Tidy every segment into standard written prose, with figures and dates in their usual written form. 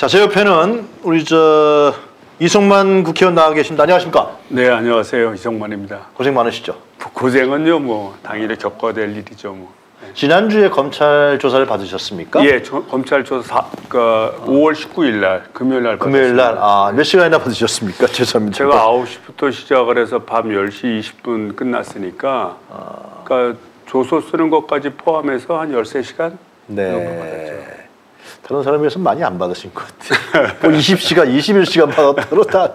자, 제 옆에는 우리 이성만 국회의원 나와 계십니다. 안녕하십니까? 네, 안녕하세요. 이성만입니다. 고생 많으시죠? 고생은요, 뭐 당일에 겪어야 될 일이죠. 뭐. 네. 지난주에 검찰 조사를 받으셨습니까? 예, 검찰 조사 5월 19일 날 금요일 날 금요일 날, 아, 몇 시간이나 받으셨습니까? 죄송합니다. 제가 9시부터 시작을 해서 밤 10시 20분 끝났으니까 그러니까 조서 쓰는 것까지 포함해서 한 13시간? 네. 다른 사람에 비해서 많이 안 받으신 것 같아요. 뭐 20시간, 21시간 받았다고 다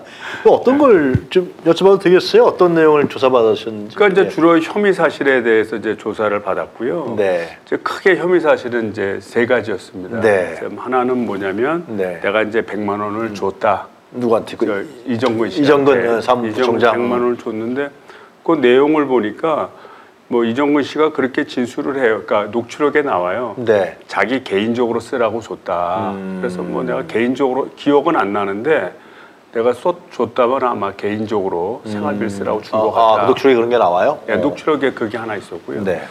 어떤 걸 좀 여쭤봐도 되겠어요? 어떤 내용을 조사받으셨는지. 그러니까 이제 주로 혐의 사실에 대해서 이제 조사를 받았고요. 네. 이제 크게 혐의 사실은 이제 3가지였습니다. 네. 하나는 뭐냐면 네. 내가 이제 100만 원을 줬다. 누구한테? 이정근 씨. 이정근 사무총장. 100만 원을 줬는데 그 내용을 보니까 뭐 이정근 씨가 그렇게 진술을 해요. 그러니까 녹취록에 나와요. 네. 자기 개인적으로 쓰라고 줬다. 그래서 뭐 내가 개인적으로 기억은 안 나는데 내가 줬다면 아마 개인적으로 생활비를 쓰라고 준 것 같다. 아, 녹취록에 그런 게 나와요? 예, 녹취록에 그게 하나 있었고요. 네.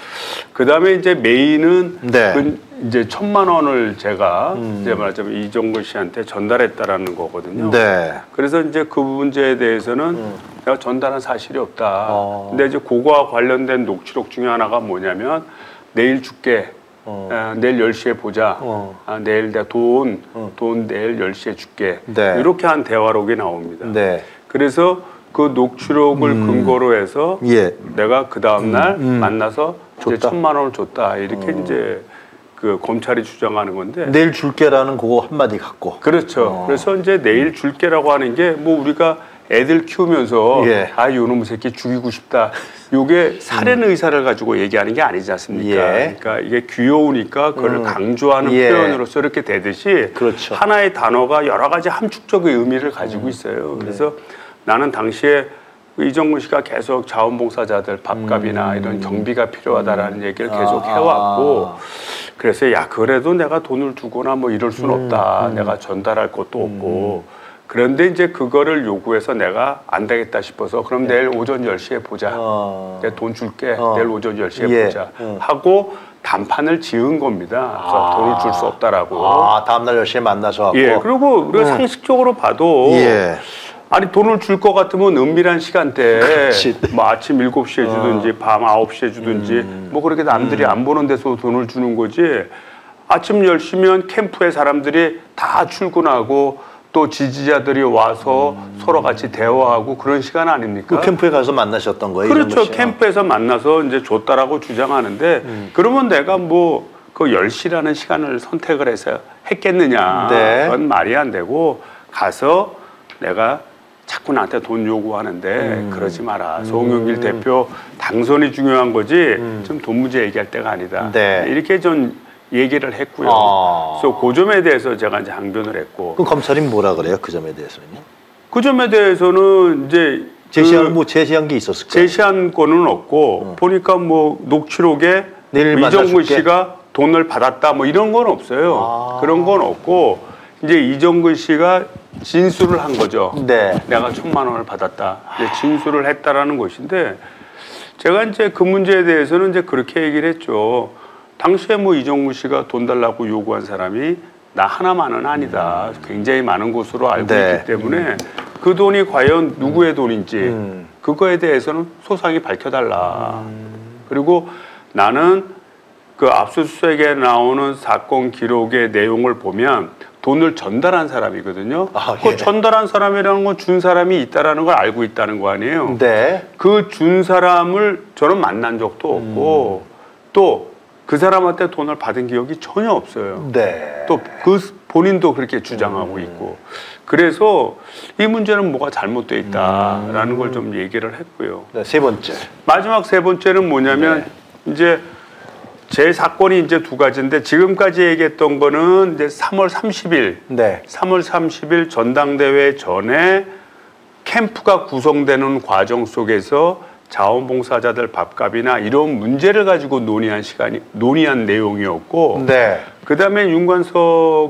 그다음에 이제 메인은 네. 이제 1,000만 원을 제가 이제 말하자면 이정근 씨한테 전달했다라는 거거든요. 네. 그래서 이제 그 문제에 대해서는 내가 전달한 사실이 없다. 근데 이제 그거와 관련된 녹취록 중에 하나가 뭐냐면 내일 줄게. 아, 내일 10시에 보자. 아, 내일 내가 돈 내일 10시에 줄게. 네. 이렇게 한 대화록이 나옵니다. 네. 그래서 그 녹취록을 근거로 해서 예. 내가 그 다음날 만나서 이제 1,000만 원을 줬다. 이렇게 이제 그 검찰이 주장하는 건데. 내일 줄게라는 그거 한마디 갖고. 그렇죠. 그래서 이제 내일 줄게라고 하는 게 뭐 우리가 애들 키우면서 예. 아, 요놈 새끼 죽이고 싶다. 요게 살인 의사를 가지고 얘기하는 게 아니지 않습니까? 예. 그러니까 이게 귀여우니까 그걸 강조하는 예. 표현으로서 이렇게 되듯이 그렇죠. 하나의 단어가 여러 가지 함축적인 의미를 가지고 있어요. 그래서 네. 나는 당시에 이정근 씨가 계속 자원봉사자들 밥값이나 이런 경비가 필요하다라는 얘기를 계속 해왔고 그래서 야, 그래도 내가 돈을 주거나 뭐 이럴 순 없다. 내가 전달할 것도 없고 그런데 이제 그거를 요구해서 내가 안 되겠다 싶어서 그럼 네. 내일 오전 10시에 보자. 내가 돈 줄게. 내일 오전 10시에 예. 보자. 하고 단판을 지은 겁니다. 그래서 돈을 줄 수 없다라고. 아, 다음날 10시에 만나서. 예. 그리고 우리가 상식적으로 봐도 예. 아니 돈을 줄 것 같으면 은밀한 시간대에 뭐 아침 7시에 주든지 밤 9시에 주든지 뭐 그렇게 남들이 안 보는 데서 돈을 주는 거지 아침 10시면 캠프에 사람들이 다 출근하고 또 지지자들이 와서 서로 같이 대화하고 그런 시간 아닙니까? 그 캠프에 가서 만나셨던 거예요? 그렇죠. 캠프에서 만나서 이제 줬다라고 주장하는데 그러면 내가 뭐 그 10시라는 시간을 선택을 해서 했겠느냐. 네. 그건 말이 안 되고 가서 내가 자꾸 나한테 돈 요구하는데 그러지 마라. 송영길 대표 당선이 중요한 거지 좀 돈 문제 얘기할 때가 아니다. 네. 이렇게 전 얘기를 했고요. 그래서 그 점에 대해서 제가 이제 항변을 했고. 그럼 검찰이 뭐라 그래요? 그 점에 대해서는요? 그 점에 대해서는 이제 제시한 게 있었을까요? 제시한 거는 없고 보니까 뭐 녹취록에 이정근 씨가 돈을 받았다 뭐 이런 건 없어요. 그런 건 없고 이제 이정근 씨가 진술을 한 거죠. 네. 내가 1,000만 원을 받았다. 이제 진술을 했다라는 것인데 제가 이제 그 문제에 대해서는 이제 그렇게 얘기를 했죠. 당시에 뭐 이정근 씨가 돈 달라고 요구한 사람이 나 하나만은 아니다. 굉장히 많은 것으로 알고 네. 있기 때문에 그 돈이 과연 누구의 돈인지 그거에 대해서는 소상히 밝혀달라. 그리고 나는 그 압수수색에 나오는 사건 기록의 내용을 보면 돈을 전달한 사람이거든요. 아, 예. 그 전달한 사람이라는 건 준 사람이 있다라는 걸 알고 있다는 거 아니에요. 네. 그 준 사람을 저는 만난 적도 없고 또 그 사람한테 돈을 받은 기억이 전혀 없어요. 네. 또 그 본인도 그렇게 주장하고 있고 그래서 이 문제는 뭐가 잘못돼 있다라는 걸 좀 얘기를 했고요. 네, 3번째. 마지막 3번째는 뭐냐면 네. 이제 제 사건이 이제 2가지인데 지금까지 얘기했던 거는 이제 3월 30일, 네. 3월 30일 전당대회 전에 캠프가 구성되는 과정 속에서 자원봉사자들 밥값이나 이런 문제를 가지고 논의한 내용이었고, 네. 그 다음에 윤관석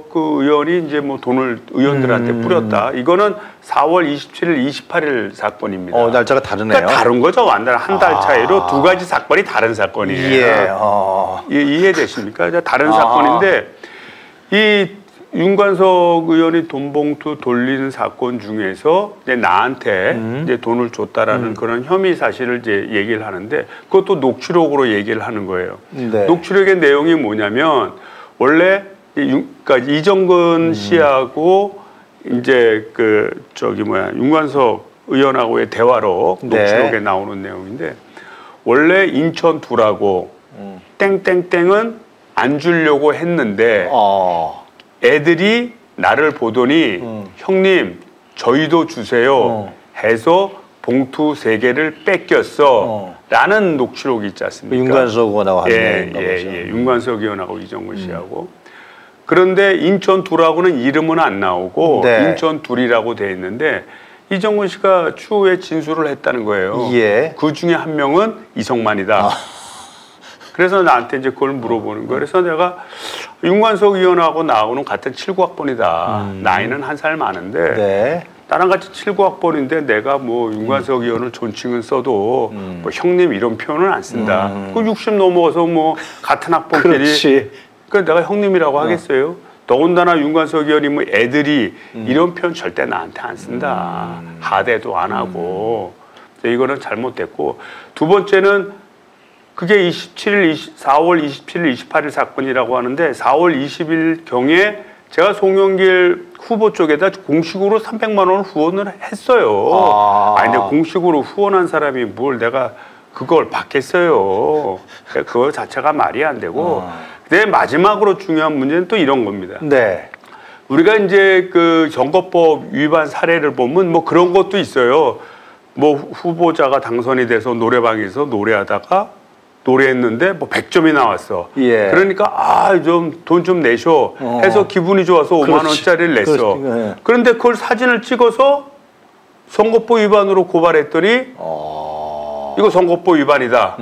그 의원이 이제 뭐 돈을 의원들한테 뿌렸다. 이거는 4월 27일, 28일 사건입니다. 날짜가 다르네요. 그러니까 다른 거죠. 완전 한 달 차이로 2가지 사건이 다른 사건이에요. 예. 이해되십니까? 다른 사건인데 이 윤관석 의원이 돈봉투 돌린 사건 중에서 이제 나한테 이제 돈을 줬다라는 그런 혐의 사실을 이제 얘기를 하는데 그것도 녹취록으로 얘기를 하는 거예요. 네. 녹취록의 내용이 뭐냐면 원래 그러니까 이정근 씨하고 이제 그 저기 뭐야 윤관석 의원하고의 대화로 네. 녹취록에 나오는 내용인데 원래 인천 두라고 땡땡땡은 안 주려고 했는데 애들이 나를 보더니 형님 저희도 주세요 해서 봉투 3개를 뺏겼어 라는 녹취록이 있지 않습니까? 윤관석 의원하고 한 명인가 보죠. 예, 윤관석 의원하고 이정근 씨하고 그런데 인천 둘하고는 이름은 안 나오고 네. 인천 둘이라고 돼 있는데 이정근 씨가 추후에 진술을 했다는 거예요. 예. 그 중에 한 명은 이성만이다. 아. 그래서 나한테 이제 그걸 물어보는 거예요. 그래서 내가 윤관석 의원하고 나하고는 같은 7·9학번이다. 나이는 한 살 많은데 네. 나랑 같이 7·9학번인데 내가 뭐 윤관석 의원을 존칭은 써도 뭐 형님 이런 표현은 안 쓴다. 그 60 넘어서 뭐 같은 학번끼리 그렇지. 그러니까 내가 형님이라고 하겠어요. 더군다나 윤관석 의원이 뭐 애들이 이런 표현 절대 나한테 안 쓴다. 하대도 안 하고. 이거는 잘못됐고. 두 번째는 그게 4월 27일, 28일 사건이라고 하는데 4월 20일 경에 제가 송영길 후보 쪽에다 공식으로 300만 원을 후원을 했어요. 아니 근데 공식으로 후원한 사람이 뭘 내가 그걸 받겠어요. 그거 자체가 말이 안 되고. 근데 마지막으로 중요한 문제는 또 이런 겁니다. 네. 우리가 이제 그 선거법 위반 사례를 보면 뭐 그런 것도 있어요. 뭐 후보자가 당선이 돼서 노래방에서 노래하다가 노래했는데 뭐 100점이 나왔어. 예. 그러니까 아, 좀 돈 좀 내셔 해서 기분이 좋아서 5만 원짜리를 냈어. 예. 그런데 그걸 사진을 찍어서 선거법 위반으로 고발했더니 이거 선거법 위반이다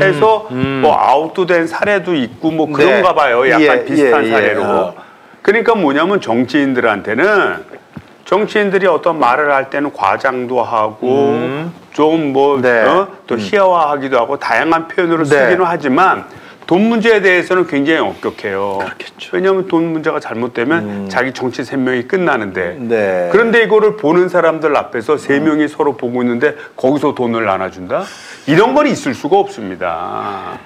해서 뭐 아웃도 된 사례도 있고 뭐 그런가 네. 봐요. 약간 예, 비슷한 예, 사례로. 예. 그러니까 뭐냐면 정치인들한테는 정치인들이 어떤 말을 할 때는 과장도 하고 좀 뭐 네. 또 희화화하기도 하고 다양한 표현으로 네. 쓰기는 하지만 돈 문제에 대해서는 굉장히 엄격해요. 그렇겠죠. 왜냐하면 돈 문제가 잘못되면 자기 정치 생명이 끝나는데 네. 그런데 이거를 보는 사람들 앞에서 3명이 서로 보고 있는데 거기서 돈을 나눠준다? 이런 건 있을 수가 없습니다.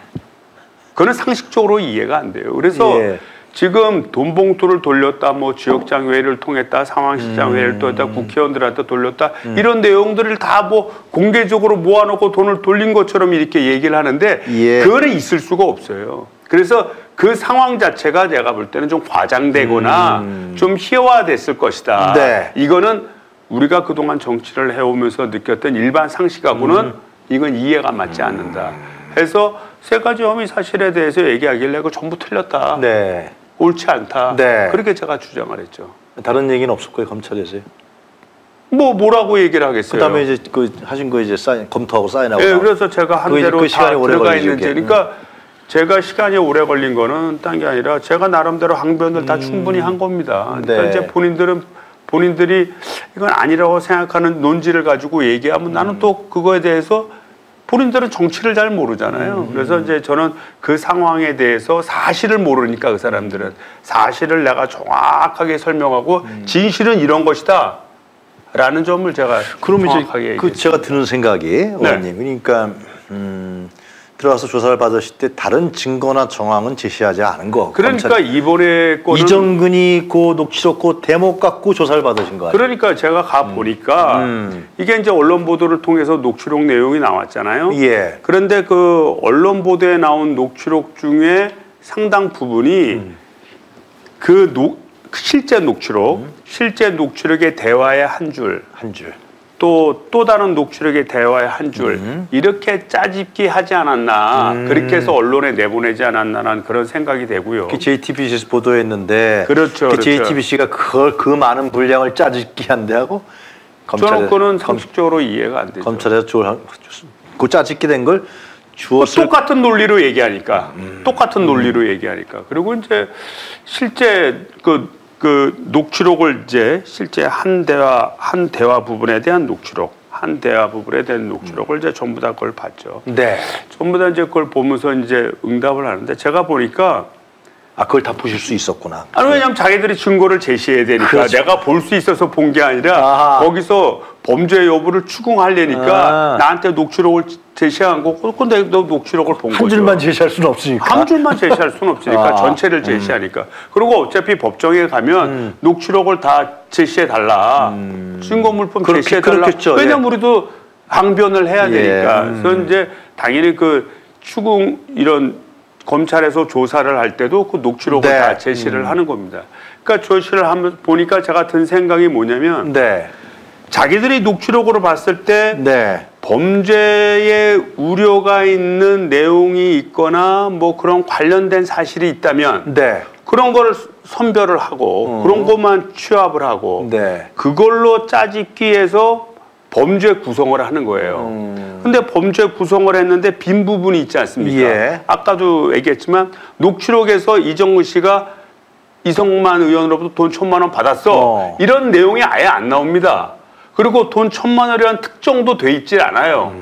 그건 상식적으로 이해가 안 돼요. 그래서 예. 지금 돈봉투를 돌렸다, 뭐 지역장회의를 통했다, 상황시장회의를 통했다, 국회의원들한테 돌렸다 이런 내용들을 다 뭐 공개적으로 모아놓고 돈을 돌린 것처럼 이렇게 얘기를 하는데 예. 그거는 있을 수가 없어요. 그래서 그 상황 자체가 제가 볼 때는 좀 과장되거나 좀 희화화됐을 것이다. 네. 이거는 우리가 그동안 정치를 해오면서 느꼈던 일반 상식하고는 이건 이해가 맞지 않는다. 해서 3가지 혐의 사실에 대해서 얘기하길래 그거 전부 틀렸다. 네. 옳지 않다. 네. 그렇게 제가 주장을 했죠. 다른 얘기는 없을 거예요, 검찰에서요? 뭐 뭐라고 얘기를 하겠어요. 그다음에 이제 그 하신 거 이제 사인 검토하고 사인하고. 예, 그래서 제가 한 대로 그 시간이 오래 들어가 있는지. 그러니까 제가 시간이 오래 걸린 거는 딴 게 아니라 제가 나름대로 항변을 다 충분히 한 겁니다. 네. 그러니까 이제 본인들이 이건 아니라고 생각하는 논지를 가지고 얘기하면 나는 또 그거에 대해서. 본인들은 정치를 잘 모르잖아요. 그래서 이제 저는 그 상황에 대해서 사실을 모르니까 그 사람들은 사실을 내가 정확하게 설명하고 진실은 이런 것이다 라는 점을 제가 그럼 정확하게 이제 그 제가 드는 생각이 의원님 그러니까 들어가서 조사를 받으실 때 다른 증거나 정황은 제시하지 않은 거. 그러니까 검찰. 이번에 거는 이정근이 그 녹취록 그 대목 갖고 조사를 받으신 거 아니에요? 그러니까 제가 가보니까 이게 이제 언론 보도를 통해서 녹취록 내용이 나왔잖아요. 예. 그런데 그 언론 보도에 나온 녹취록 중에 상당 부분이 그 실제 녹취록의 대화의 한 줄. 또 다른 녹취록의 대화의 한 줄 이렇게 짜집기 하지 않았나 그렇게 해서 언론에 내보내지 않았나라는 그런 생각이 되고요. 그 JTBC에서 보도했는데 그렇죠, 그렇죠. JTBC가 그걸 그 많은 분량을 짜집기 한대하고 저는 그거는 상식적으로 이해가 안 되죠. 검찰에서 그 짜집기 된 걸 주었을 똑같은 논리로 얘기하니까 똑같은 논리로 얘기하니까 그리고 이제 실제 그 녹취록을 이제 실제 한 대화 부분에 대한 녹취록, 한 대화 부분에 대한 녹취록을 이제 전부 다 그걸 봤죠. 네. 전부 다 이제 그걸 보면서 이제 응답을 하는데 제가 보니까 아, 그걸 다 보실 수 있었구나. 아니, 왜냐면 자기들이 증거를 제시해야 되니까. 그렇죠. 내가 볼 수 있어서 본 게 아니라 아하. 거기서 범죄 여부를 추궁하려니까 아. 나한테 녹취록을 제시한 거고, 근데 너 녹취록을 본 거죠. 한 줄만 제시할 수는 없으니까. 한 줄만 제시할 수는 없으니까. 아. 전체를 제시하니까. 그리고 어차피 법정에 가면 녹취록을 다 제시해달라. 증거물품 제시해달라. 왜냐면 우리도 항변을 해야 되니까. 그래서 이제 당연히 그 추궁 이런 검찰에서 조사를 할 때도 그 녹취록을 네. 다 제시를 하는 겁니다. 그러니까 조사를 하면 보니까 제가 든 생각이 뭐냐면 네. 자기들이 녹취록으로 봤을 때 네. 범죄에 우려가 있는 내용이 있거나 뭐 그런 관련된 사실이 있다면 네. 그런 거를 선별을 하고 그런 것만 취합을 하고 네. 그걸로 짜집기해서 범죄 구성을 하는 거예요. 근데 범죄 구성을 했는데 빈 부분이 있지 않습니까? 예. 아까도 얘기했지만 녹취록에서 이정근 씨가 이성만 의원으로부터 돈 1000만 원 받았어. 이런 내용이 아예 안 나옵니다. 그리고 돈 1000만 원이라는 특정도 돼 있지 않아요.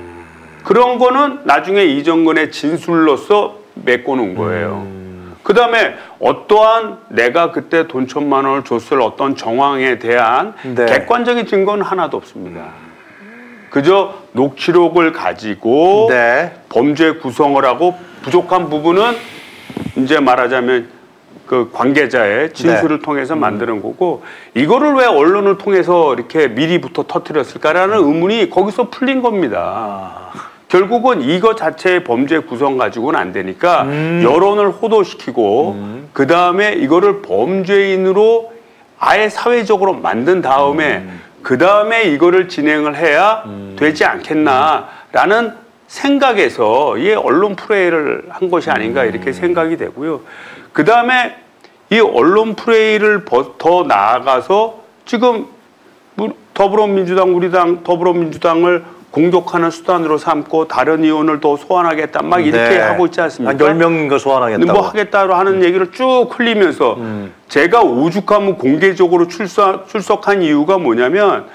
그런 거는 나중에 이정근의 진술로서 메꿔놓은 거예요. 그 다음에 어떠한 내가 그때 돈 1000만 원을 줬을 어떤 정황에 대한 네. 객관적인 증거는 하나도 없습니다. 그저 녹취록을 가지고 네. 범죄 구성을 하고 부족한 부분은 이제 말하자면 그 관계자의 진술을 네. 통해서 만드는 거고, 이거를 왜 언론을 통해서 이렇게 미리부터 터뜨렸을까라는 의문이 거기서 풀린 겁니다. 아. 결국은 이거 자체의 범죄 구성 가지고는 안 되니까 여론을 호도시키고 그다음에 이거를 범죄인으로 아예 사회적으로 만든 다음에 그 다음에 이거를 진행을 해야 되지 않겠나라는 생각에서 이 언론 플레이를 한 것이 아닌가 이렇게 생각이 되고요. 그 다음에 이 언론 플레이를 더 나아가서 지금 더불어민주당을 공격하는 수단으로 삼고 다른 의원을 더 소환하겠다 막 이렇게 네. 하고 있지 않습니까? 한 10명인가 소환하겠다고. 뭐 하겠다고 하는 얘기를 쭉 흘리면서 제가 오죽하면 공개적으로 출석한 이유가 뭐냐면,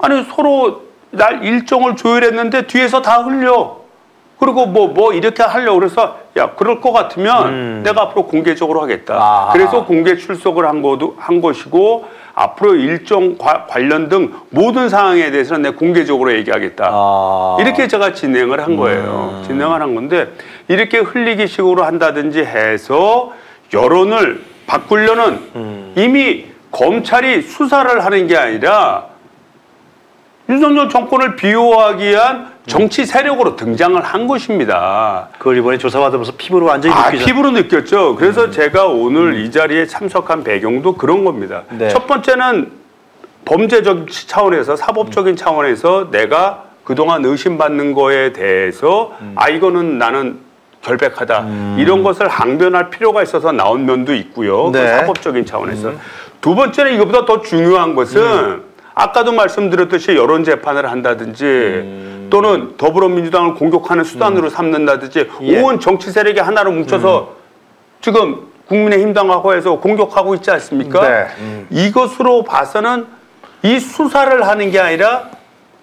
아니 서로 날 일정을 조율했는데 뒤에서 다 흘려. 그리고 뭐 이렇게 하려고 그래서 야 그럴 것 같으면 내가 앞으로 공개적으로 하겠다. 아하. 그래서 공개 출석을 한 것이고 앞으로 일정 관련 등 모든 사항에 대해서는 내가 공개적으로 얘기하겠다. 아. 이렇게 제가 진행을 한 거예요. 진행을 한 건데 이렇게 흘리기 식으로 한다든지 해서 여론을 바꾸려는 이미 검찰이 수사를 하는 게 아니라 윤석열 정권을 비호하기 위한 정치 세력으로 등장을 한 것입니다. 그걸 이번에 조사받으면서 피부로 완전히 느끼죠. 피부로 느꼈죠. 그래서 제가 오늘 이 자리에 참석한 배경도 그런 겁니다. 네. 첫 번째는 범죄적 차원에서 사법적인 차원에서 내가 그동안 의심받는 거에 대해서 아 이거는 나는 결백하다. 이런 것을 항변할 필요가 있어서 나온 면도 있고요. 네. 그 사법적인 차원에서. 두 번째는 이것보다 더 중요한 것은 아까도 말씀드렸듯이 여론재판을 한다든지 또는 더불어민주당을 공격하는 수단으로 삼는다든지 예. 온 정치 세력이 하나로 뭉쳐서 지금 국민의힘당하고 해서 공격하고 있지 않습니까? 네. 이것으로 봐서는 이 수사를 하는 게 아니라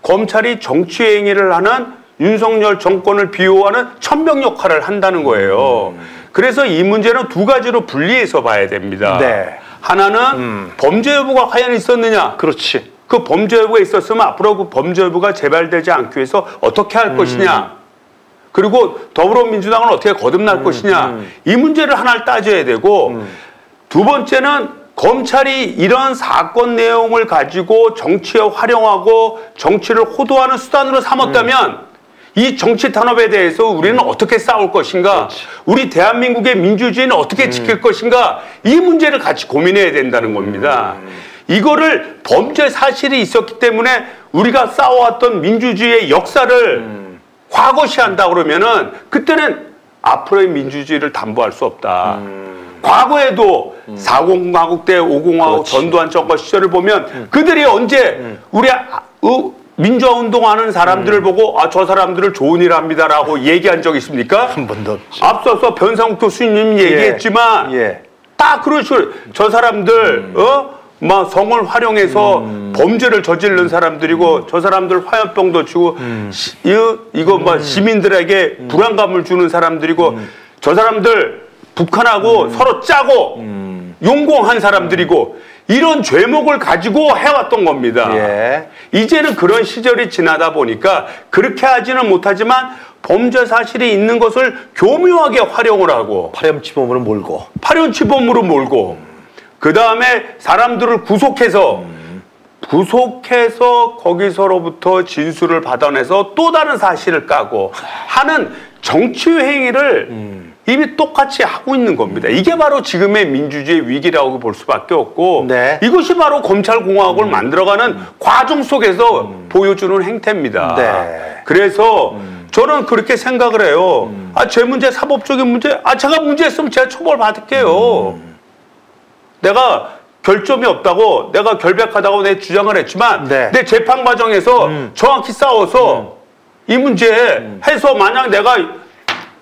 검찰이 정치 행위를 하는 윤석열 정권을 비호하는 천명 역할을 한다는 거예요. 그래서 이 문제는 두 가지로 분리해서 봐야 됩니다. 네. 하나는 범죄 여부가 과연 있었느냐. 그렇지. 그 범죄 여부가 있었으면 앞으로 그 범죄 여부가 재발되지 않기 위해서 어떻게 할 것이냐. 그리고 더불어민주당은 어떻게 거듭날 것이냐. 이 문제를 하나를 따져야 되고 두 번째는 검찰이 이런 사건 내용을 가지고 정치에 활용하고 정치를 호도하는 수단으로 삼았다면 이 정치 탄압에 대해서 우리는 어떻게 싸울 것인가. 그렇지. 우리 대한민국의 민주주의는 어떻게 지킬 것인가. 이 문제를 같이 고민해야 된다는 겁니다. 이거를 범죄 사실이 있었기 때문에 우리가 싸워왔던 민주주의의 역사를 과거시한다 그러면은 그때는 앞으로의 민주주의를 담보할 수 없다. 과거에도 40 가국 때 50 가국 전두환 정권 시절을 보면 그들이 언제 우리 민주화운동하는 사람들을 보고 아 저 사람들을 좋은 일 합니다라고 얘기한 적 있습니까? 한 번도 없지. 앞서서 변상욱도 수님 얘기했지만 예. 딱 그런 식으로 저 사람들 막 성을 활용해서 범죄를 저지른 사람들이고 저 사람들 화염병도 치고 이거 막 시민들에게 불안감을 주는 사람들이고 저 사람들 북한하고 서로 짜고 용공한 사람들이고 이런 죄목을 가지고 해왔던 겁니다. 예. 이제는 그런 시절이 지나다 보니까 그렇게 하지는 못하지만 범죄 사실이 있는 것을 교묘하게 활용을 하고 파렴치범으로 몰고 그 다음에 사람들을 구속해서 거기서로부터 진술을 받아내서 또 다른 사실을 까고 하는 정치 행위를 이미 똑같이 하고 있는 겁니다. 이게 바로 지금의 민주주의 위기라고 볼 수밖에 없고 네. 이것이 바로 검찰공화국을 만들어가는 과정 속에서 보여주는 행태입니다. 네. 그래서 저는 그렇게 생각을 해요. 아, 제 문제, 사법적인 문제, 아, 제가 문제했으면 제가 처벌받을게요. 내가 결점이 없다고, 내가 결백하다고 내 주장을 했지만 네. 내 재판 과정에서 정확히 싸워서 이 문제에 해서 만약 내가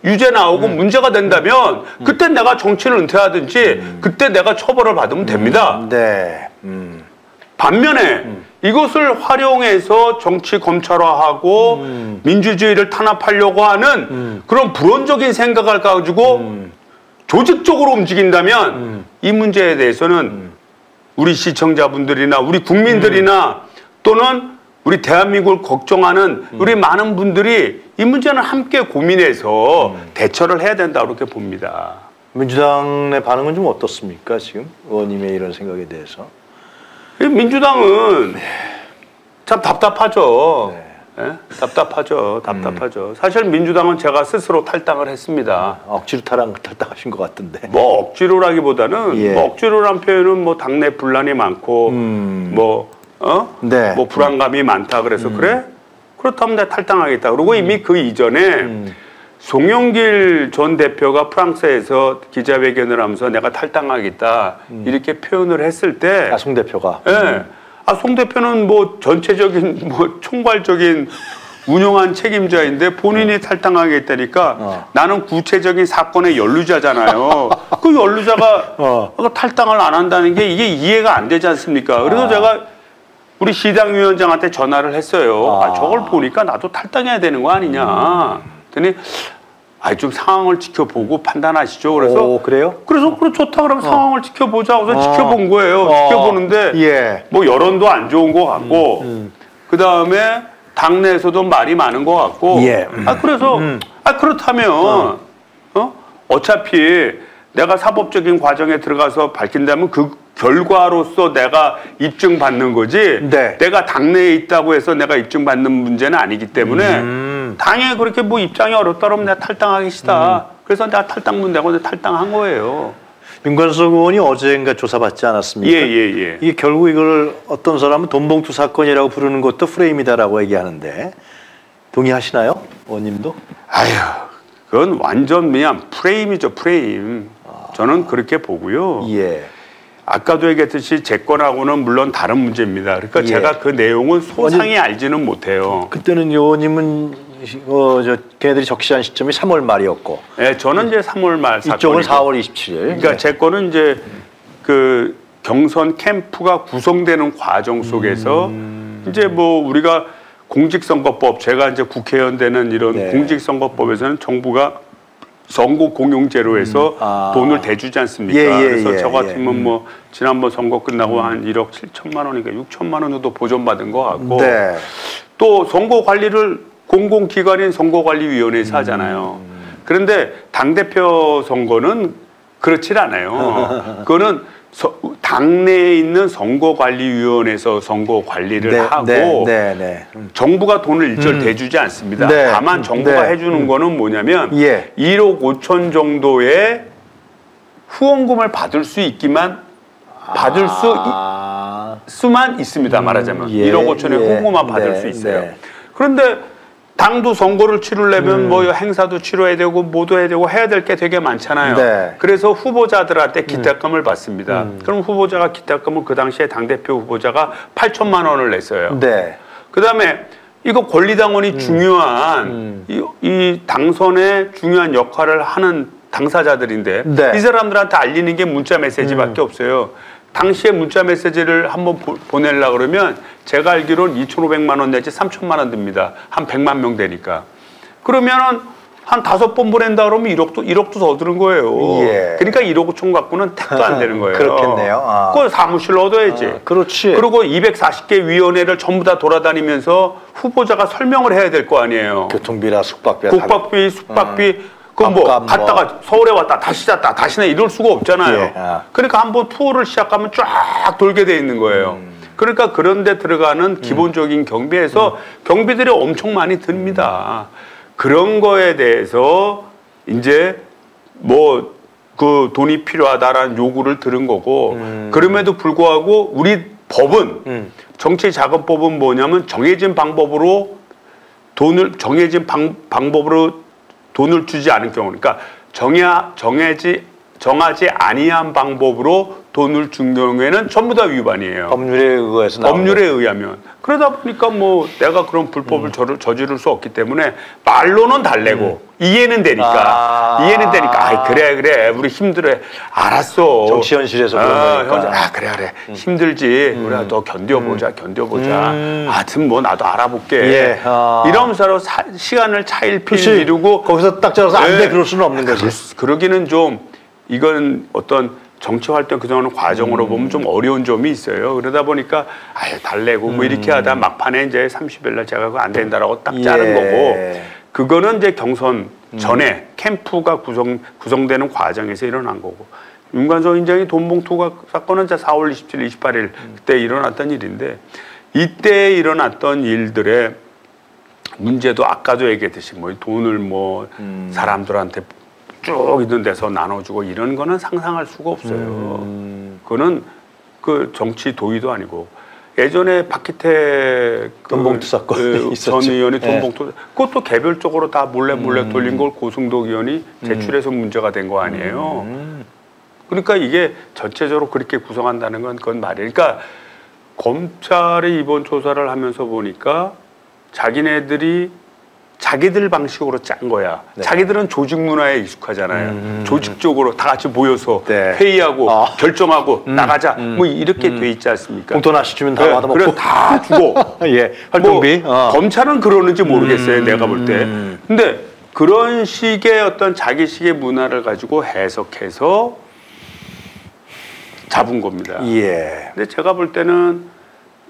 유죄 나오고 문제가 된다면 그때 내가 정치를 은퇴하든지 그때 내가 처벌을 받으면 됩니다. 네. 반면에 이것을 활용해서 정치 검찰화하고 민주주의를 탄압하려고 하는 그런 불온적인 생각을 가지고 조직적으로 움직인다면 이 문제에 대해서는 우리 시청자분들이나 우리 국민들이나 또는 우리 대한민국을 걱정하는 우리 많은 분들이 이 문제는 함께 고민해서 대처를 해야 된다고 그렇게 봅니다. 민주당의 반응은 좀 어떻습니까? 지금 의원님의 이런 생각에 대해서. 민주당은 참 답답하죠. 네. 네? 답답하죠. 사실 민주당은 제가 스스로 탈당을 했습니다. 억지로 탈당하신 것 같은데. 뭐 억지로라기보다는 예. 뭐 억지로란 표현은 뭐 당내 분란이 많고 뭐 불안감이 많다 그래서 그래? 그렇다면 내가 탈당하겠다. 그리고 이미 그 이전에 송영길 전 대표가 프랑스에서 기자회견을 하면서 내가 탈당하겠다 이렇게 표현을 했을 때 아, 송 대표가? 예. 아, 송 대표는 뭐 전체적인 뭐 총괄적인 운영한 책임자인데 본인이 탈당하겠다니까 나는 구체적인 사건의 연루자잖아요. 그 연루자가 탈당을 안 한다는 게 이게 이해가 안 되지 않습니까? 그래서 제가 우리 시당위원장한테 전화를 했어요. 아, 저걸 보니까 나도 탈당해야 되는 거 아니냐. 그랬더니 아, 좀 상황을 지켜보고 판단하시죠. 그래서 오, 그래요? 그래서 그래 좋다 그러면 상황을 지켜보자. 그래서 지켜본 거예요. 지켜보는데 예. 뭐 여론도 안 좋은 것 같고 그 다음에 당내에서도 말이 많은 것 같고 예. 아 그래서 아 그렇다면 어차피 내가 사법적인 과정에 들어가서 밝힌다면 그 결과로서 내가 입증받는 거지 네. 내가 당내에 있다고 해서 내가 입증받는 문제는 아니기 때문에 당에 그렇게 뭐 입장이 어렵다 그러면 내가 탈당하겠시다. 그래서 내가 탈당문 내고 탈당한 거예요. 윤관석 의원이 어제인가 조사받지 않았습니까? 예. 이게 결국 이걸 어떤 사람은 돈봉투 사건이라고 부르는 것도 프레임이다라고 얘기하는데 동의하시나요? 의원님도? 아휴 그건 완전 그냥 프레임이죠. 프레임. 저는 그렇게 보고요. 예. 아까도 얘기했듯이 제 건하고는 물론 다른 문제입니다. 그러니까 예. 제가 그 내용은 소상히 알지는 못해요. 그때는 의원님은 걔네들이 적시한 시점이 3월 말이었고. 네, 저는 이제 3월 말 사건이고. 이쪽은 4월 27일. 그러니까 네. 제 건은 이제 그 경선 캠프가 구성되는 과정 속에서 이제 뭐 우리가 공직선거법, 제가 이제 국회의원 되는 이런 네. 공직선거법에서는 정부가 선거 공용제로 해서 돈을 대주지 않습니까? 그래서 저 같으면 뭐 지난번 선거 끝나고 한 1억 7천만 원이니까 6천만 원 정도 보전받은 것 같고 네. 또 선거 관리를 공공기관인 선거관리위원회에서 하잖아요. 그런데 당대표 선거는 그렇지 않아요. 그거는 당내에 있는 선거관리위원회에서 선거관리를 하고 정부가 돈을 일절 대주지 않습니다. 다만 정부가 해주는 거는 뭐냐면 1억 5천 정도의 후원금을 받을 수 있기만 수만 있습니다. 말하자면 1억 5천의 후원금만 받을 수 있어요. 그런데 당도 선거를 치르려면 뭐 행사도 치러야 되고 뭐도 해야 되고 해야 될 게 되게 많잖아요. 네. 그래서 후보자들한테 기탁금을 받습니다. 그럼 후보자가 기탁금을 그 당시에 당대표 후보자가 8천만 원을 냈어요. 네. 그다음에 이거 권리당원이 중요한 이 당선에 중요한 역할을 하는 당사자들인데 네. 이 사람들한테 알리는 게 문자 메시지밖에 없어요. 당시에 문자 메시지를 한번 보내려고 그러면 제가 알기로는 2,500만 원 내지 3,000만 원 듭니다. 한 100만 명 되니까. 그러면은 한 5번 보낸다 그러면 1억도 더 드는 거예요. 예. 그러니까 1억 5천 갖고는 택도 안 되는 거예요. 그렇겠네요. 아. 그걸 사무실로 얻어야지. 아, 그렇지. 그리고 240개 위원회를 전부 다 돌아다니면서 후보자가 설명을 해야 될 거 아니에요. 교통비라 숙박비라. 국밥비, 숙박비. 그건 뭐 갔다가 뭐. 서울에 왔다 다시 잤다 다시는 이럴 수가 없잖아요. 예. 아. 그러니까 한번 투어를 시작하면 쫙 돌게 돼 있는 거예요. 그러니까 그런 데 들어가는 기본적인 경비에서 경비들이 엄청 많이 듭니다. 그런 거에 대해서 이제 뭐 그 돈이 필요하다라는 요구를 들은 거고 그럼에도 불구하고 우리 법은 정치자금법은 뭐냐면 정해진 방법으로 돈을 정해진 방법으로 돈을 주지 않은 경우 그러니까 정하지 아니한 방법으로 돈을 준 경우에는 전부 다 위반이에요. 법률에 의해서 법률에 의하면. 그러다 보니까 뭐 내가 그런 불법을 저지를 수 없기 때문에 말로는 달래고 이해는 되니까. 아. 이해는 되니까. 아, 그래. 우리 힘들어. 알았어. 정치 현실에서 그런 거니까. 아, 그래. 힘들지. 우리가 더 견뎌보자. 하여튼 뭐 나도 알아볼게. 예. 아. 이러면서 시간을 차일피일 미루고 거기서 딱 잡아서 안 돼. 그럴 수는 없는 거지. 그러기는 좀 이건 어떤 정치 활동 그동안 과정으로 보면 좀 어려운 점이 있어요. 그러다 보니까 아예 달래고 뭐 이렇게 하다 막판에 이제 30일 날 제가 그거 안 된다라고 딱 자른 거고 그거는 이제 경선 전에 캠프가 구성되는 과정에서 일어난 거고 윤관석 인장의 돈봉투 사건은 4월 27일, 28일 그때 일어났던 일인데 이때 일어났던 일들의 문제도 아까도 얘기했듯이 뭐 돈을 뭐 사람들한테 쭉 있는 데서 나눠주고 이런 거는 상상할 수가 없어요. 그거는 그 정치 도의도 아니고 예전에 박희태 돈봉투 사건 전 의원이 돈봉투 네. 그것도 개별적으로 다 몰래 돌린 걸 고승덕 의원이 제출해서 문제가 된 거 아니에요. 그러니까 이게 전체적으로 그렇게 구성한다는 건 그건 말이에요. 그러니까 검찰이 이번 조사를 하면서 보니까 자기들 방식으로 짠 거야. 네. 자기들은 조직 문화에 익숙하잖아요. 조직적으로 다 같이 모여서 네. 회의하고 결정하고 나가자. 뭐 이렇게 돼 있지 않습니까? 공돈 하시 주면 다 받아먹고. 그래, 다 주고. 예, 활동비. 뭐 검찰은 그러는지 모르겠어요. 내가 볼 때. 근데 그런 식의 어떤 자기식의 문화를 가지고 해석해서 잡은 겁니다. 예. 근데 제가 볼 때는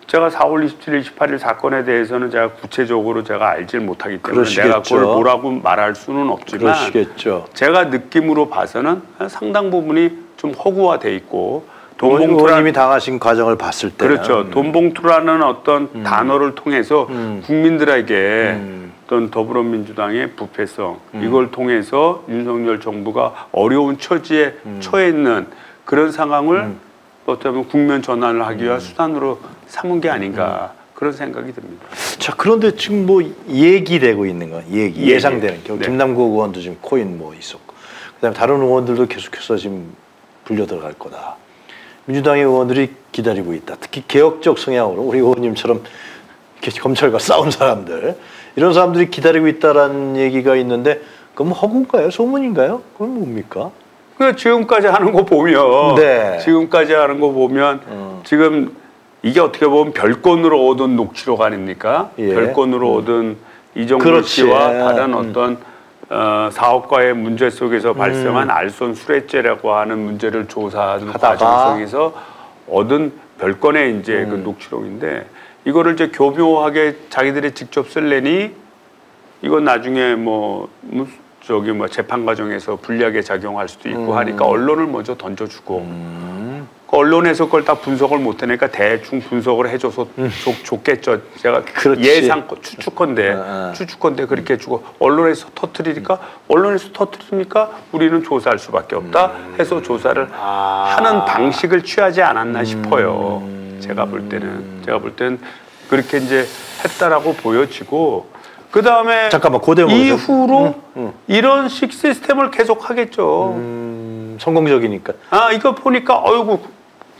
제가 4월 27일, 28일 사건에 대해서는 제가 구체적으로 제가 알질 못하기 때문에 그러시겠죠. 내가 그걸 뭐라고 말할 수는 없지만 그러시겠죠. 제가 느낌으로 봐서는 상당 부분이 좀 허구화돼 있고 돈봉투님이 당하신 과정을 봤을 때는 그렇죠. 돈봉투라는 어떤 단어를 통해서 국민들에게 어떤 더불어민주당의 부패성 이걸 통해서 윤석열 정부가 어려운 처지에 처해 있는 그런 상황을 어떻게 보면 국면 전환을 하기 위한 수단으로 삼은 게 아닌가 그런 생각이 듭니다. 자 그런데 지금 뭐 얘기되고 있는 건 예상되는 네. 김남국 의원도 지금 코인 뭐 있었고 그다음에 다른 의원들도 계속해서 지금 불려 들어갈 거다. 민주당의 의원들이 기다리고 있다. 특히 개혁적 성향으로 우리 의원님처럼 검찰과 싸운 사람들 이런 사람들이 기다리고 있다라는 얘기가 있는데 그럼 허구인가요? 소문인가요? 그건 뭡니까? 그 지금까지 하는 거 보면 네. 지금 이게 어떻게 보면 별건으로 얻은 녹취록 아닙니까? 예. 별건으로 얻은 이정근 씨와 다른 어떤 사업가의 문제 속에서 발생한 알선 수뢰죄라고 하는 문제를 조사하는 과정 속에서 얻은 별건의 이제 그 녹취록인데 이거를 이제 교묘하게 자기들이 직접 쓸래니 이건 나중에 뭐 재판 과정에서 불리하게 작용할 수도 있고 하니까 언론을 먼저 던져주고 그 언론에서 그걸 다 분석을 못하니까 대충 분석을 해줘서 좋겠죠. 제가 그렇지. 추측컨대 그렇게 해주고 언론에서 터뜨리니까 우리는 조사할 수밖에 없다 해서 조사를 하는 방식을 취하지 않았나 싶어요. 제가 볼 때는 그렇게 이제 했다라고 보여지고 그 다음에 이후로 이런 식 시스템을 계속 하겠죠. 성공적이니까. 아 이거 보니까 어이구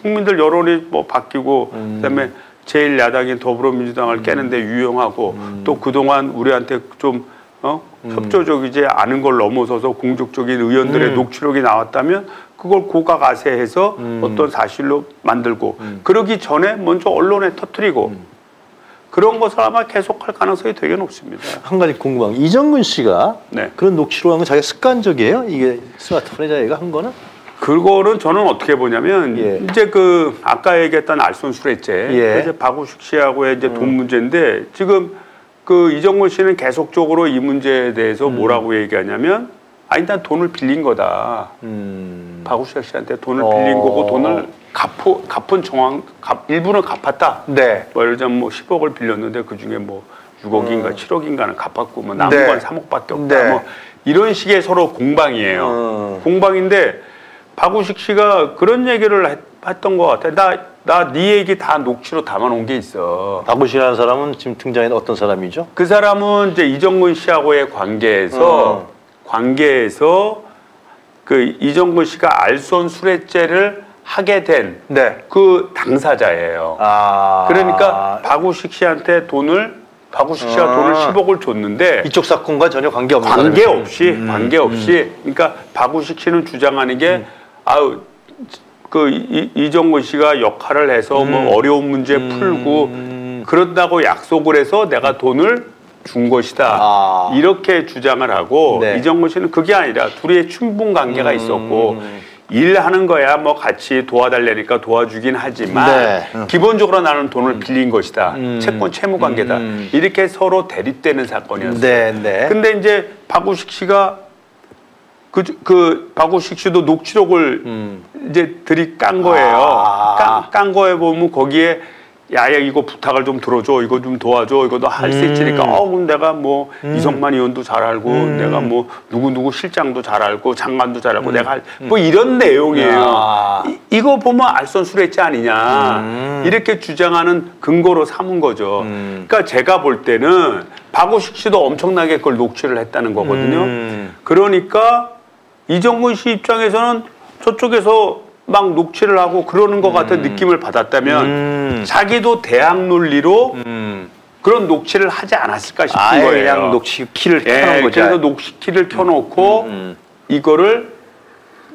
국민들 여론이 뭐 바뀌고 그다음에 제1야당인 더불어민주당을 깨는데 유용하고 또 그동안 우리한테 좀 협조적이지 않은 걸 넘어서서 공적적인 의원들의 녹취록이 나왔다면 그걸 고가가세해서 어떤 사실로 만들고 그러기 전에 먼저 언론에 터뜨리고 그런 것을 아마 계속할 가능성이 되게 높습니다. 한 가지 궁금한 게, 이정근 씨가 네. 그런 녹취록 한 건 자기가 습관적이에요? 이게 스마트폰에 자기가 한 거는? 그거는 저는 어떻게 보냐면 예. 이제 그 아까 얘기했던 알선수레죄 예. 이제 박우식 씨하고의 이제 돈 문제인데, 지금 그 이정근 씨는 계속적으로 이 문제에 대해서 뭐라고 얘기하냐면, 아니 난 돈을 빌린 거다. 박우식 씨한테 돈을 빌린 거고, 돈을 갚은 정황, 일부는 갚았다. 네. 뭐 예를 들면 뭐 10억을 빌렸는데 그 중에 뭐 6억인가 7억인가는 갚았고, 뭐 남은 네. 건 3억밖에 없다. 네. 뭐 이런 식의 서로 공방이에요. 공방인데 박우식 씨가 그런 얘기를 했던 것 같아. 나 네 얘기 다 녹취로 담아놓은 게 있어. 박우식이라는 사람은 지금 등장한 어떤 사람이죠? 그 사람은 이제 이정근 씨하고의 관계에서 그 이정근 씨가 알선수레죄를 하게 된 그 네. 당사자예요. 아 그러니까 박우식 씨한테 돈을 10억을 줬는데, 이쪽 사건과 전혀 관계없는 관계없이 그러니까 박우식 씨는 주장하는 게 아유 그 이정근 씨가 역할을 해서 뭐 어려운 문제 풀고 그런다고 약속을 해서 내가 돈을 준 것이다. 아. 이렇게 주장을 하고 네. 이정근 씨는 그게 아니라 둘의 충분 관계가 있었고, 일하는 거야 뭐 같이 도와달라니까 도와주긴 하지만 네. 기본적으로 나는 돈을 빌린 것이다. 채권 채무 관계다. 이렇게 서로 대립되는 사건이었어요. 네, 네. 근데 이제 박우식 씨가 박우식 씨도 녹취록을 이제 깐 거예요. 깐 거에 보면 거기에 야야 이거 부탁을 좀 들어줘, 이거 좀 도와줘, 이거 너 할 수 있으니까 그럼 내가 뭐 이성만 의원도 잘 알고 내가 뭐 누구누구 실장도 잘 알고 장관도 잘 알고 내가 뭐 이런 내용이에요. 이거 보면 알선수레죄 아니냐 이렇게 주장하는 근거로 삼은 거죠. 그러니까 제가 볼 때는 박우식 씨도 엄청나게 그걸 녹취를 했다는 거거든요. 그러니까 이정근 씨 입장에서는 저쪽에서 막 녹취를 하고 그러는 것 같은 느낌을 받았다면 자기도 대항 논리로 그런 녹취를 하지 않았을까 싶은 거예요. 그냥 녹취 키를 켜놓은 거죠. 그래서 녹취 키를 켜놓고 이거를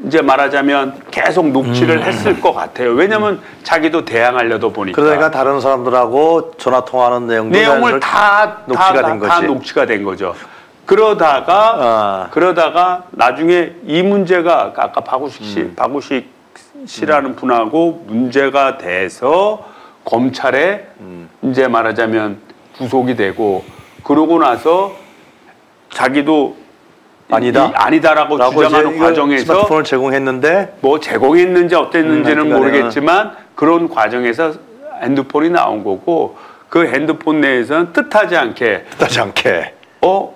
이제 말하자면 계속 녹취를 했을 것 같아요. 왜냐면 자기도 대항하려다 보니까. 그러니까 다른 사람들하고 전화 통화하는 내용을 다 녹취가 된 거죠. 그러다가 나중에 이 문제가 아까 박우식 씨라는 분하고 문제가 돼서 검찰에 이제 말하자면 구속이 되고, 그러고 나서 자기도 아니다라고 주장하는 과정에서 스마트폰을 제공했는데 뭐 제공했는지 어땠는지는 모르겠지만 그런 과정에서 핸드폰이 나온 거고, 그 핸드폰 내에서는 뜻하지 않게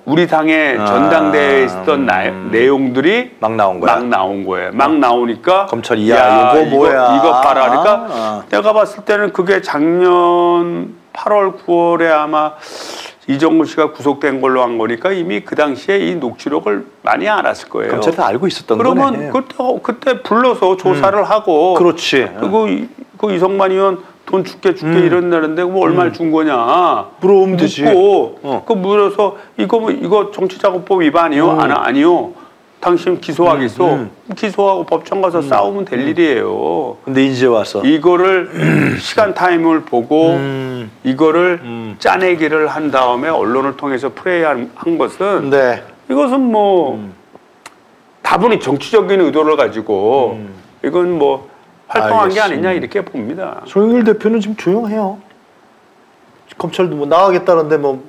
우리 당의 전당대회에 있었던 내용들이 막 나온 거예요. 막 나오니까 검찰이 이거 뭐야? 이거 봐라. 그러니까 내가 봤을 때는 그게 작년 8월, 9월에 아마 이정근 씨가 구속된 걸로 한 거니까 이미 그 당시에 이 녹취록을 많이 알았을 거예요. 검찰이 다 알고 있었던 거네. 그러면 그때 불러서 조사를 하고. 그렇지. 그 이성만 의원 돈 줄게 이런다는데 뭐 얼마를 준 거냐 물어보면 되지. 그 물어서 이거 정치자금법 위반이요? 아니요. 당신 기소하겠소. 기소하고 법정 가서 싸우면 될 일이에요. 근데 이제 와서 이거를 시간 타임을 보고 이거를 짜내기를 한 다음에 언론을 통해서 플레이한 것은 네. 이것은 뭐 다분히 정치적인 의도를 가지고 이건 뭐 활동한 게 아니냐 이렇게 봅니다. 송영길 대표는 지금 조용해요. 검찰도 뭐 나가겠다는데 못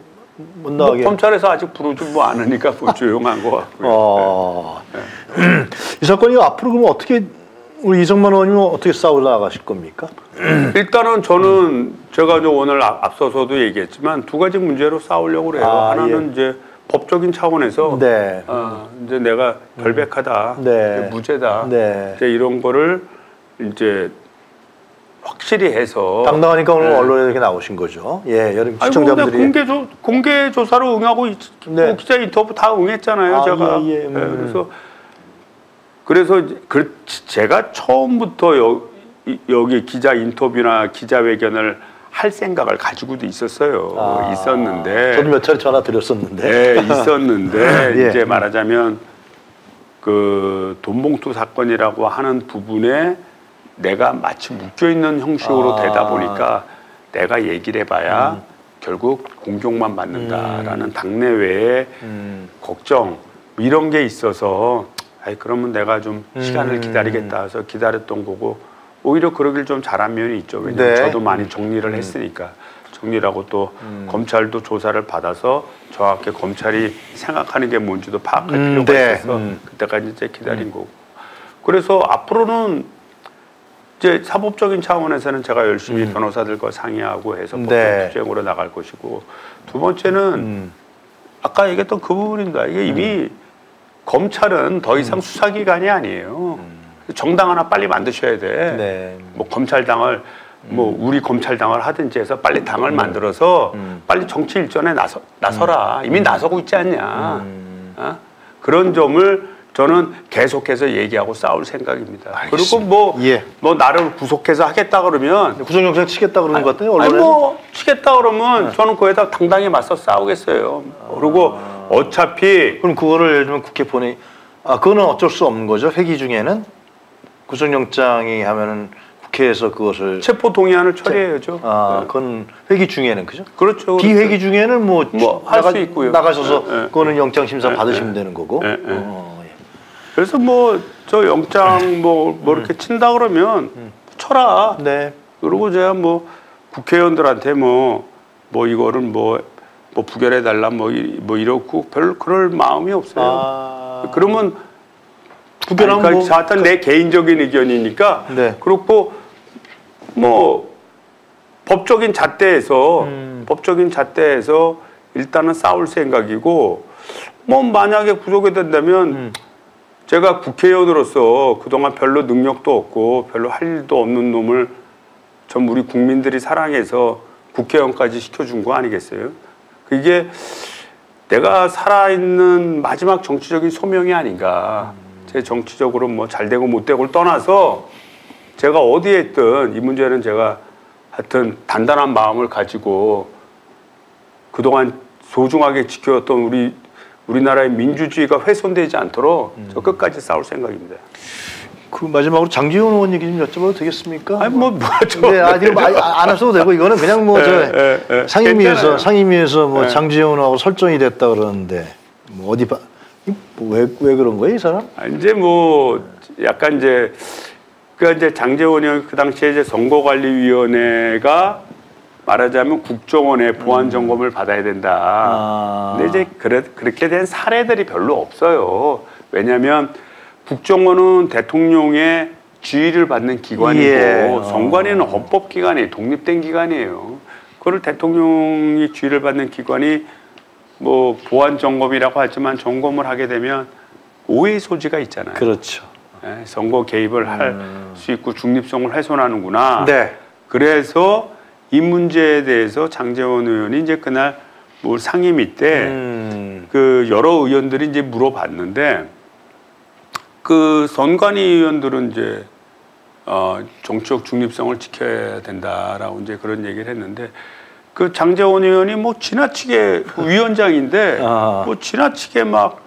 나가게. 검찰에서 아직 부르지 뭐 않으니까 뭐 조용한 것 같고요. 네. 이 사건이 앞으로 그럼 어떻게 우리 이성만 의원님은 어떻게 싸우러 나가실 겁니까? 일단은 저는 제가 오늘 앞서서도 얘기했지만 두 가지 문제로 싸우려고 해요. 하나는 이제 법적인 차원에서 네. 이제 내가 결백하다, 네. 무죄다, 네. 이제 이런 거를 이제 확실히 해서 당당하니까 오늘 언론에 이렇게 나오신 거죠. 예, 여러분 시청자분들이 공개 조사로 응하고 네. 기자 인터뷰 다 응했잖아요. 제가 네, 그래서 제가 처음부터 여기 기자 인터뷰나 기자회견을 할 생각을 가지고도 있었어요. 있었는데 저도 몇 차례 전화 드렸었는데 네, 있었는데 예. 이제 말하자면 그 돈봉투 사건이라고 하는 부분에 내가 마치 묶여있는 형식으로 되다 보니까 내가 얘기를 해봐야 결국 공격만 받는다라는 당내외의 걱정 이런 게 있어서 아이 그러면 내가 좀 시간을 기다리겠다 해서 기다렸던 거고 오히려 그러길 좀 잘한 면이 있죠. 왜냐하면 저도 많이 정리를 했으니까 정리라고 또 검찰도 조사를 받아서 정확히 검찰이 생각하는 게 뭔지도 파악할 필요가 있어서 그때까지 이제 기다린 거고 그래서 앞으로는 이제 사법적인 차원에서는 제가 열심히 변호사들과 상의하고 해서 법적 투쟁으로 나갈 것이고 두 번째는 아까 얘기했던 그 부분입니다. 이게 이미 검찰은 더 이상 수사기관이 아니에요. 정당 하나 빨리 만드셔야 돼. 네. 뭐 검찰당을 뭐 우리 검찰당을 하든지 해서 빨리 당을 만들어서 빨리 정치 일전에 나서라. 이미 나서고 있지 않냐. 어? 그런 점을 저는 계속해서 얘기하고 싸울 생각입니다. 알겠습니다. 그리고 뭐 나를 구속해서 하겠다 그러면 구속영장 치겠다 그러는 것 같아요. 아니 뭐 치겠다 그러면 저는 거기다 당당히 맞서 싸우겠어요. 그리고 어차피 그럼 그거를 예를 들면 국회 본회의 그거는 어쩔 수 없는 거죠. 회기 중에는 구속영장이 하면은 국회에서 그것을 체포 동의안을 처리해야죠. 그건 회기 중에는 그죠? 그렇죠. 비회기 중에는 뭐 할 수 있고요. 나가셔서 그거는 영장 심사 받으시면 되는 거고. 그래서 뭐 저 영장 뭐 이렇게 친다 그러면 쳐라. 네. 그리고 제가 뭐 국회의원들한테 뭐 이거를 뭐 부결해 달라 뭐 이렇고 별 그럴 마음이 없어요. 그러면 부결하면 그러니까 하여튼 내 개인적인 의견이니까 그렇고 뭐 법적인 잣대에서 일단은 싸울 생각이고 뭐 만약에 구속이 된다면. 제가 국회의원으로서 그동안 별로 능력도 없고 별로 할 일도 없는 놈을 전 우리 국민들이 사랑해서 국회의원까지 시켜준 거 아니겠어요? 그게 내가 살아있는 마지막 정치적인 소명이 아닌가. 제 정치적으로 뭐 잘되고 못되고를 떠나서 제가 어디에 있든 이 문제는 제가 하여튼 단단한 마음을 가지고 그동안 소중하게 지켜왔던 우리나라의 민주주의가 훼손되지 않도록 저 끝까지 싸울 생각입니다. 그 마지막으로 장지원 의원 얘기 좀 여쭤봐도 되겠습니까? 아니 안 하셔도 되고 이거는 그냥 상임위에서 장지원하고 설정이 됐다 그러는데 뭐 어디 왜 그런 거예요, 이 사람? 이제 뭐 약간 이제 장지원 의원 그 당시에 이제 선거관리위원회가 말하자면 국정원의 보안 점검을 받아야 된다. 근데 이제 그렇게 된 사례들이 별로 없어요. 왜냐하면 국정원은 대통령의 지휘를 받는 기관이고 선관위는 헌법기관이 독립된 기관이에요. 그걸 대통령이 지휘를 받는 기관이 뭐 보안 점검이라고 하지만 점검을 하게 되면 오해 소지가 있잖아요. 그렇죠. 네, 선거 개입을 할 수 있고 중립성을 훼손하는구나. 네. 그래서 이 문제에 대해서 장제원 의원이 이제 그날 뭐 상임위 때 그 여러 의원들이 이제 물어봤는데 그 선관위 의원들은 이제 정치적 중립성을 지켜야 된다라고 이제 그런 얘기를 했는데 그 장제원 의원이 뭐 지나치게 위원장인데 뭐 지나치게 막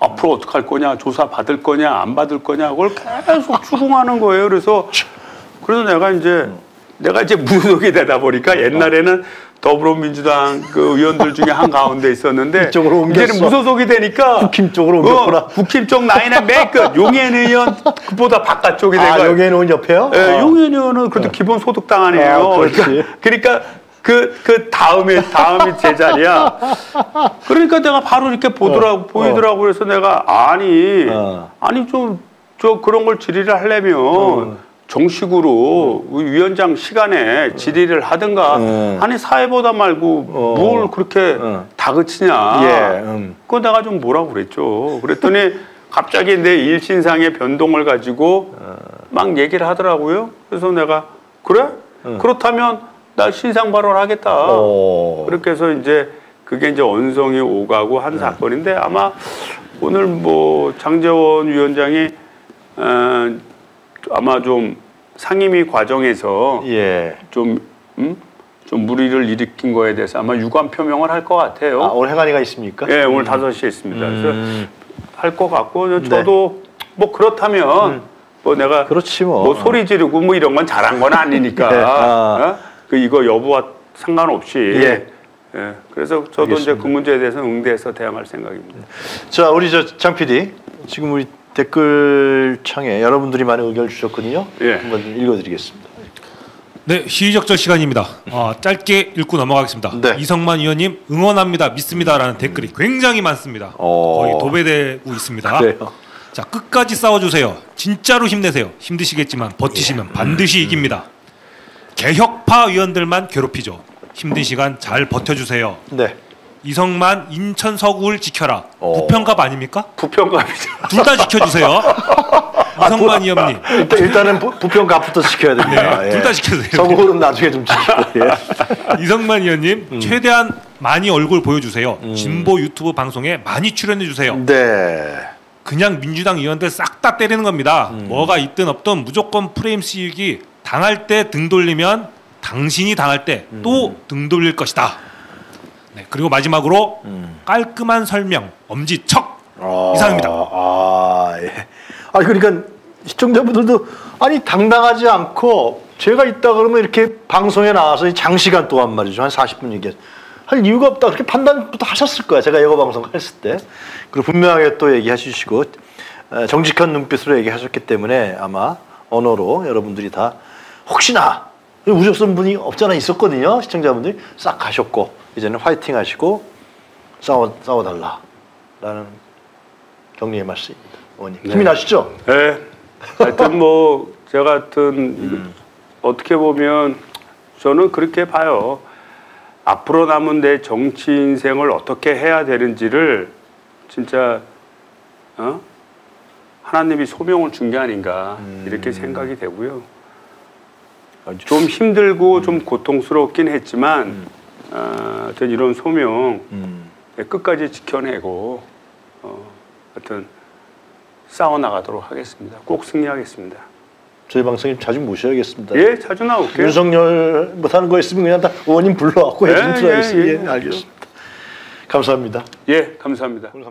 앞으로 어떻게 할 거냐 조사 받을 거냐 안 받을 거냐 그걸 계속 추궁하는 거예요. 그래서 내가 이제 무속이 되다 보니까 옛날에는 더불어민주당 그 의원들 중에 한 가운데 있었는데 이쪽으로 옮겼어. 이제는 무소속이 되니까 국힘 쪽으로 옮겼구나. 국힘 쪽 라인의 맨 끝 용해인 의원 그보다 바깥쪽이 된 거예요. 용해인 의원 옆에요? 네, 용해인 의원은 그래도 기본 소득당 아니에요. 그러니까 그 다음이 제 자리야. 그러니까 내가 바로 이렇게 보이더라고. 그래서 내가 아니 저 그런 걸 질의를 하려면. 정식으로 위원장 시간에 질의를 하든가 아니 사회보다 말고 뭘 그렇게 다그치냐. 그거 내가 좀 뭐라고 그랬죠. 그랬더니 갑자기 내 일신상의 변동을 가지고 막 얘기를 하더라고요. 그래서 내가 그래? 그렇다면 나 신상 발언하겠다. 그렇게 해서 이제 그게 이제 언성이 오가고 한 사건인데 아마 오늘 뭐 장제원 위원장이 아마 좀 상임위 과정에서 좀 물의를 일으킨 거에 대해서 아마 유감 표명을 할 것 같아요. 오늘 행안위가 있습니까? 예, 오늘 5시에 있습니다. 그래서 할 것 같고 저도 뭐 그렇다면 뭐 내가 소리 지르고 뭐 이런 건 잘한 건 아니니까 그 이거 여부와 상관없이 예. 그래서 저도 알겠습니다. 이제 그 문제에 대해서는 응대해서 대항할 생각입니다. 자, 우리 저 장 PD, 지금 우리 댓글창에 여러분들이 많은 의견을 주셨거든요. 예. 한번 읽어드리겠습니다. 네, 시의적절 시간입니다. 짧게 읽고 넘어가겠습니다. 네. 이성만 의원님 응원합니다, 믿습니다라는 댓글이 굉장히 많습니다. 거의 도배되고 있습니다. 그래요. 자, 끝까지 싸워주세요. 진짜로 힘내세요. 힘드시겠지만 버티시면 반드시 이깁니다. 개혁파 의원들만 괴롭히죠. 힘든 시간 잘 버텨주세요. 네. 이성만 인천 서구를 지켜라. 부평갑 아닙니까? 부평갑이죠. 둘 다 지켜주세요. 이성만 의원님. 일단은 부평갑부터 지켜야 됩니다. 네, 둘 다 지켜주세요. 서구는 나중에 좀 지키고. 예. 이성만 의원님 최대한 많이 얼굴 보여주세요. 진보 유튜브 방송에 많이 출연해주세요. 네. 그냥 민주당 의원들 싹 다 때리는 겁니다. 뭐가 있든 없든 무조건 프레임 씌우기. 당할 때 등 돌리면 당신이 당할 때 또 등 돌릴 것이다. 네, 그리고 마지막으로 깔끔한 설명, 엄지척. 이상입니다. 예. 그러니까 시청자분들도 아니 당당하지 않고 제가 있다 그러면 이렇게 방송에 나와서 장시간 동안 말이죠. 한 40분 얘기했어요. 할 이유가 없다. 그렇게 판단부터 하셨을 거야. 제가 예고 방송 했을 때. 그리고 분명하게 또 얘기해 주시고 정직한 눈빛으로 얘기하셨기 때문에 아마 언어로 여러분들이 다 혹시나 우셨던 분이 없잖아 있었거든요. 시청자분들이 싹 가셨고 이제는 화이팅 하시고 싸워달라라는 격려의 말씀입니다. 의원님. 힘이 나시죠? 네. 하여튼 뭐 제가 하여튼 어떻게 보면 저는 그렇게 봐요. 앞으로 남은 내 정치 인생을 어떻게 해야 되는지를 진짜 하나님이 소명을 준 게 아닌가 이렇게 생각이 되고요. 좀 힘들고 좀 고통스럽긴 했지만 하여튼 이런 소명 끝까지 지켜내고 하여튼 싸워나가도록 하겠습니다. 꼭 승리하겠습니다. 저희 방송에 자주 모셔야겠습니다. 예, 자주 나올게요. 윤석열 못하는 거 있으면 그냥 다 의원님 불러갖고 해주면 들어야겠습니다. 알겠습니다. 감사합니다. 예, 감사합니다. 오늘 감사합니다.